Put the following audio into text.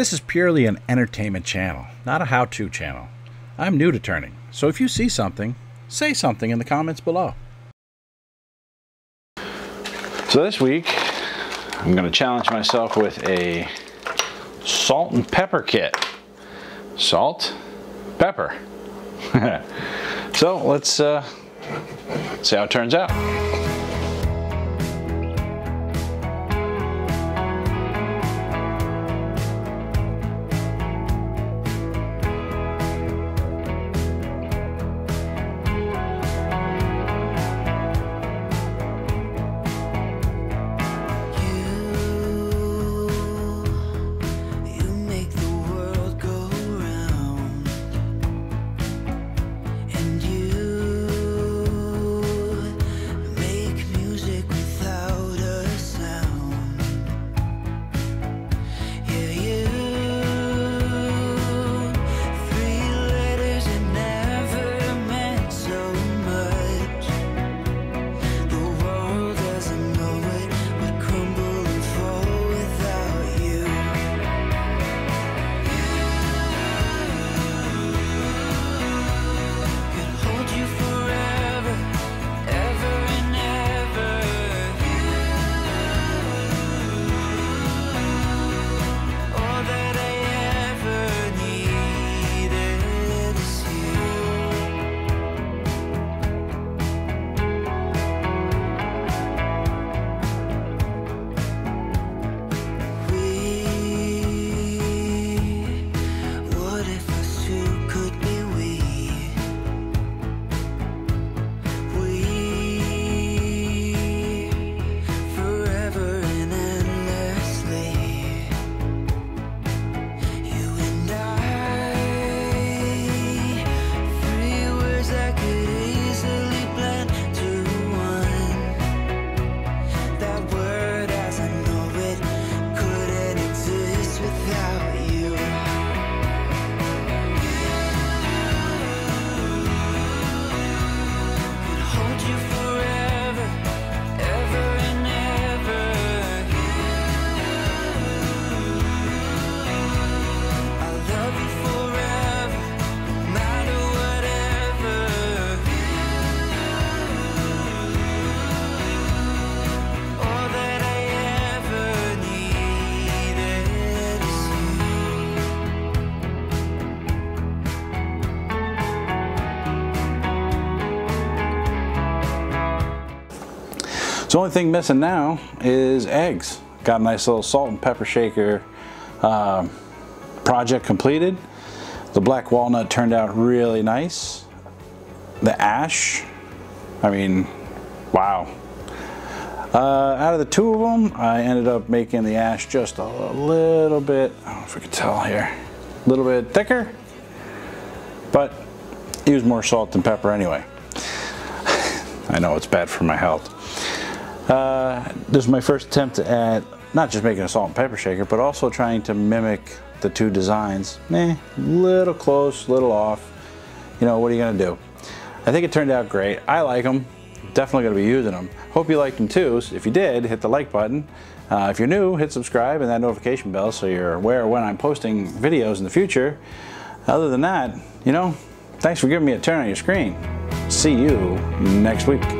This is purely an entertainment channel, not a how-to channel. I'm new to turning, so if you see something, say something in the comments below. So this week, I'm going to challenge myself with a salt and pepper kit. Salt, pepper. So let's see how it turns out. So the only thing missing now is eggs. Got a nice little salt and pepper shaker project completed. The black walnut turned out really nice. The ash, I mean, wow. Out of the two of them, I ended up making the ash just a little bit, I don't know if we can tell here, a little bit thicker, but use more salt and pepper anyway. I know it's bad for my health. This is my first attempt at not just making a salt and pepper shaker, but also trying to mimic the two designs. Little close, little off. You know, what are you gonna do? I think it turned out great. I like them. Definitely gonna be using them. Hope you liked them too. If you did, hit the like button. If you're new, hit subscribe and that notification bell so you're aware when I'm posting videos in the future. Other than that, you know, thanks for giving me a turn on your screen. See you next week.